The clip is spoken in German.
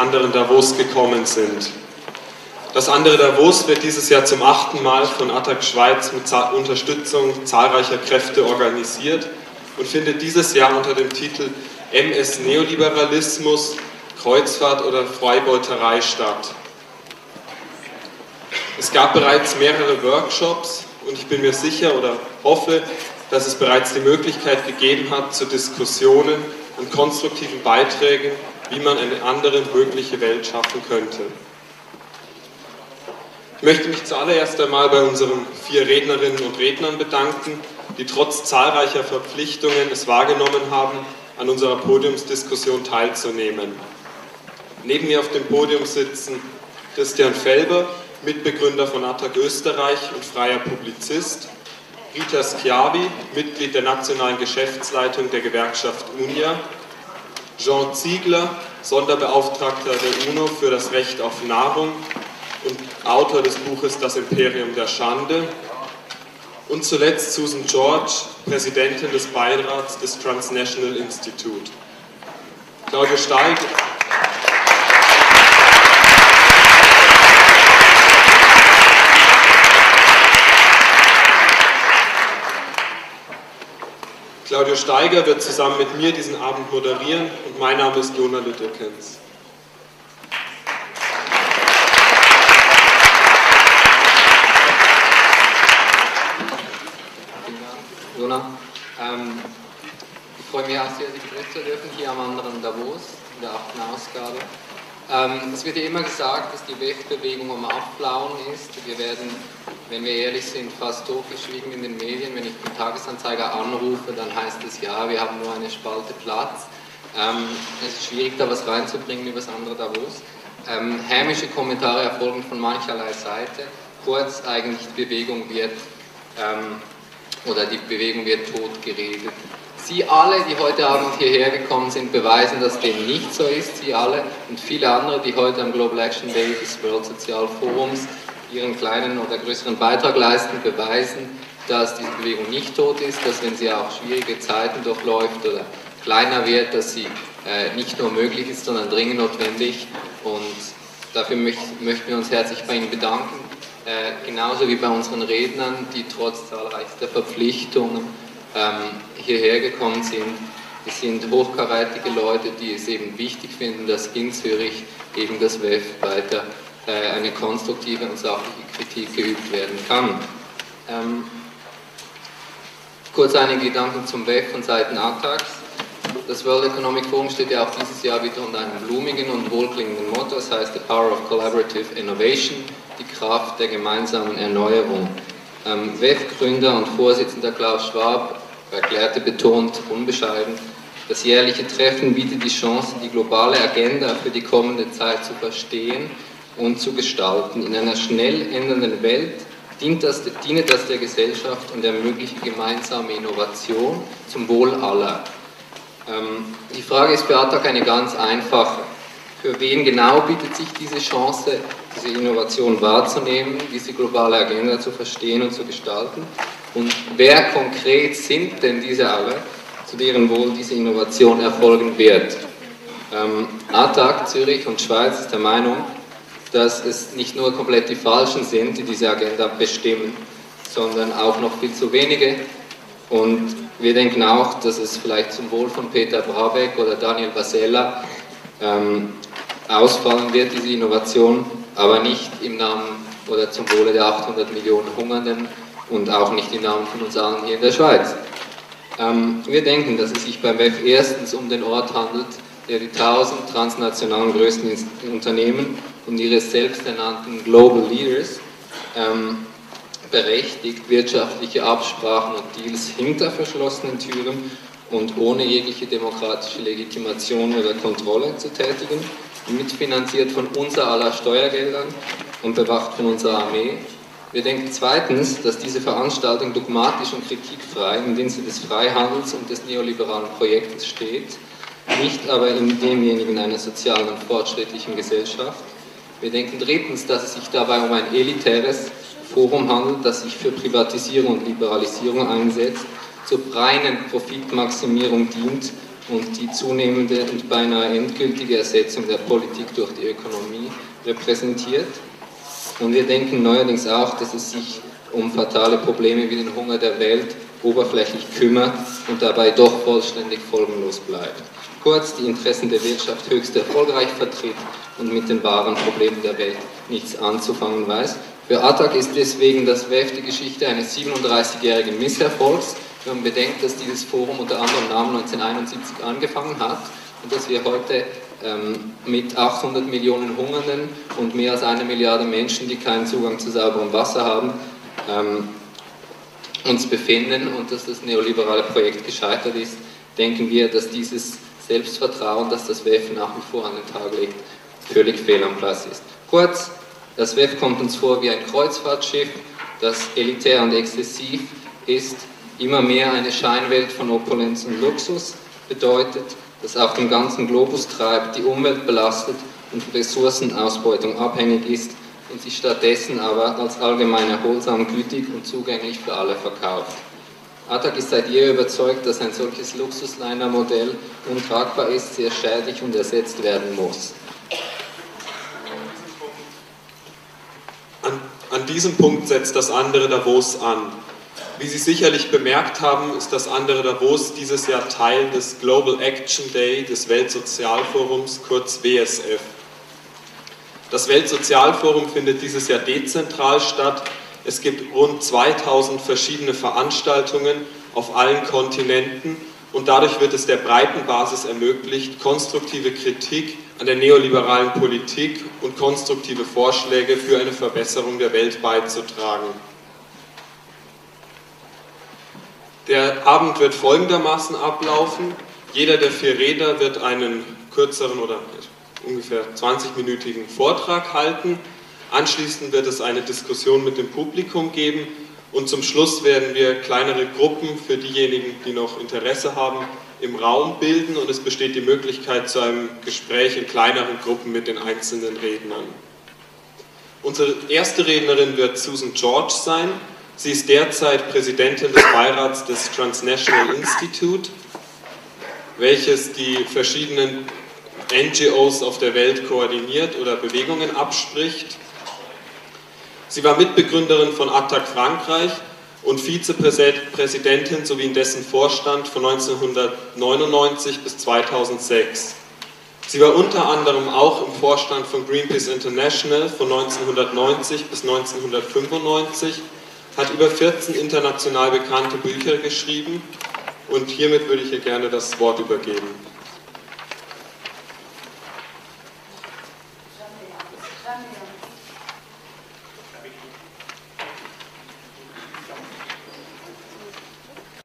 anderen Davos gekommen sind. Das andere Davos wird dieses Jahr zum 8. Mal von ATTAC Schweiz mit Unterstützung zahlreicher Kräfte organisiert und findet dieses Jahr unter dem Titel MS Neoliberalismus, Kreuzfahrt oder Freibeuterei statt. Es gab bereits mehrere Workshops und ich bin mir sicher oder hoffe, dass es bereits die Möglichkeit gegeben hat zu Diskussionen und konstruktiven Beiträgen, wie man eine andere mögliche Welt schaffen könnte. Ich möchte mich zuallererst einmal bei unseren 4 Rednerinnen und Rednern bedanken, die trotz zahlreicher Verpflichtungen es wahrgenommen haben, an unserer Podiumsdiskussion teilzunehmen. Neben mir auf dem Podium sitzen Christian Felber, Mitbegründer von ATTAC Österreich und freier Publizist, Rita Schiavi, Mitglied der nationalen Geschäftsleitung der Gewerkschaft UNIA, Jean Ziegler, Sonderbeauftragter der UNO für das Recht auf Nahrung und Autor des Buches Das Imperium der Schande, und zuletzt Susan George, Präsidentin des Beirats des Transnational Institute. Claudia Steig. Claudio Steiger wird zusammen mit mir diesen Abend moderieren und mein Name ist Jona Lüttekens. Jona, ich freue mich sehr, Sie begrüßen zu dürfen hier am anderen Davos, in der 8. Ausgabe. Es wird ja immer gesagt, dass die Weltbewegung am Abflauen ist. Wir werden, wenn wir ehrlich sind, fast totgeschwiegen in den Medien. Wenn ich den Tagesanzeiger anrufe, dann heißt es, ja, wir haben nur eine Spalte Platz. Es ist schwierig, da was reinzubringen über das andere Davos. Hämische Kommentare erfolgen von mancherlei Seite. Kurz, eigentlich die Bewegung wird, tot geredet. Sie alle, die heute Abend hierher gekommen sind, beweisen, dass dem nicht so ist. Sie alle und viele andere, die heute am Global Action Day des World Social Forums ihren kleinen oder größeren Beitrag leisten, beweisen, dass diese Bewegung nicht tot ist, dass, wenn sie auch schwierige Zeiten durchläuft oder kleiner wird, dass sie nicht nur möglich ist, sondern dringend notwendig. Und dafür möchten wir uns herzlich bei Ihnen bedanken, genauso wie bei unseren Rednern, die trotz zahlreichster Verpflichtungen hierher gekommen sind. Es sind hochkarätige Leute, die es eben wichtig finden, dass in Zürich eben das WEF weiter eine konstruktive und sachliche Kritik geübt werden kann. Kurz einige Gedanken zum WEF von Seiten ATTAC. Das World Economic Forum steht ja auch dieses Jahr wieder unter einem blumigen und wohlklingenden Motto, das heißt The Power of Collaborative Innovation, die Kraft der gemeinsamen Erneuerung. WEF-Gründer und Vorsitzender Klaus Schwab erklärte betont unbescheiden, das jährliche Treffen bietet die Chance, die globale Agenda für die kommende Zeit zu verstehen und zu gestalten. In einer schnell ändernden Welt diene das der Gesellschaft und ermögliche gemeinsame Innovation zum Wohl aller. Die Frage ist bei ATTAC eine ganz einfache. Für wen genau bietet sich diese Chance, diese Innovation wahrzunehmen, diese globale Agenda zu verstehen und zu gestalten? Und wer konkret sind denn diese alle, zu deren Wohl diese Innovation erfolgen wird? ATTAC Zürich und Schweiz ist der Meinung, dass es nicht nur komplett die Falschen sind, die diese Agenda bestimmen, sondern auch noch viel zu wenige. Und wir denken auch, dass es vielleicht zum Wohl von Peter Brabeck oder Daniel Vasella ausfallen wird, diese Innovation, aber nicht im Namen oder zum Wohle der 800 Millionen Hungernden und auch nicht im Namen von uns allen hier in der Schweiz. Wir denken, dass es sich beim WEF erstens um den Ort handelt, der die 1000 transnationalen größten Unternehmen und ihre selbsternannten Global Leaders berechtigt, wirtschaftliche Absprachen und Deals hinter verschlossenen Türen und ohne jegliche demokratische Legitimation oder Kontrolle zu tätigen, mitfinanziert von unser aller Steuergeldern und bewacht von unserer Armee. Wir denken zweitens, dass diese Veranstaltung dogmatisch und kritikfrei im Dienste des Freihandels und des neoliberalen Projektes steht, nicht aber in demjenigen einer sozialen und fortschrittlichen Gesellschaft. Wir denken drittens, dass es sich dabei um ein elitäres Forum handelt, das sich für Privatisierung und Liberalisierung einsetzt, zur reinen Profitmaximierung dient und die zunehmende und beinahe endgültige Ersetzung der Politik durch die Ökonomie repräsentiert. Und wir denken neuerdings auch, dass es sich um fatale Probleme wie den Hunger der Welt oberflächlich kümmert und dabei doch vollständig folgenlos bleibt. Kurz, die Interessen der Wirtschaft höchst erfolgreich vertritt und mit den wahren Problemen der Welt nichts anzufangen weiß. Für ATTAC ist deswegen das WEF die Geschichte eines 37-jährigen Misserfolgs, wenn man bedenkt, dass dieses Forum unter anderem Namen 1971 angefangen hat und dass wir heute mit 800 Millionen Hungernden und mehr als 1 Milliarde Menschen, die keinen Zugang zu sauberem Wasser haben, uns befinden, und dass das neoliberale Projekt gescheitert ist, denken wir, dass dieses Selbstvertrauen, das das WEF nach wie vor an den Tag legt, völlig fehl am Platz ist. Kurz, das WEF kommt uns vor wie ein Kreuzfahrtschiff, das elitär und exzessiv ist, immer mehr eine Scheinwelt von Opulenz und Luxus bedeutet, das auf dem ganzen Globus treibt, die Umwelt belastet und Ressourcenausbeutung abhängig ist, und sich stattdessen aber als allgemein erholsam, gütig und zugänglich für alle verkauft. ATTAC ist seit jeher überzeugt, dass ein solches Luxusliner-Modell untragbar ist, sehr schädlich und ersetzt werden muss. An diesem Punkt setzt das andere Davos an. Wie Sie sicherlich bemerkt haben, ist das andere Davos dieses Jahr Teil des Global Action Day des Weltsozialforums, kurz WSF. Das Weltsozialforum findet dieses Jahr dezentral statt. Es gibt rund 2000 verschiedene Veranstaltungen auf allen Kontinenten, und dadurch wird es der breiten Basis ermöglicht, konstruktive Kritik an der neoliberalen Politik und konstruktive Vorschläge für eine Verbesserung der Welt beizutragen. Der Abend wird folgendermaßen ablaufen. Jeder der 4 Redner wird einen kürzeren oder ungefähr 20-minütigen Vortrag halten. Anschließend wird es eine Diskussion mit dem Publikum geben, und zum Schluss werden wir kleinere Gruppen für diejenigen, die noch Interesse haben, im Raum bilden, und es besteht die Möglichkeit zu einem Gespräch in kleineren Gruppen mit den einzelnen Rednern. Unsere erste Rednerin wird Susan George sein. Sie ist derzeit Präsidentin des Beirats des Transnational Institute, welches die verschiedenen NGOs auf der Welt koordiniert oder Bewegungen abspricht. Sie war Mitbegründerin von Attac Frankreich und Vizepräsidentin sowie in dessen Vorstand von 1999 bis 2006. Sie war unter anderem auch im Vorstand von Greenpeace International von 1990 bis 1995, hat über 14 international bekannte Bücher geschrieben, und hiermit würde ich ihr gerne das Wort übergeben.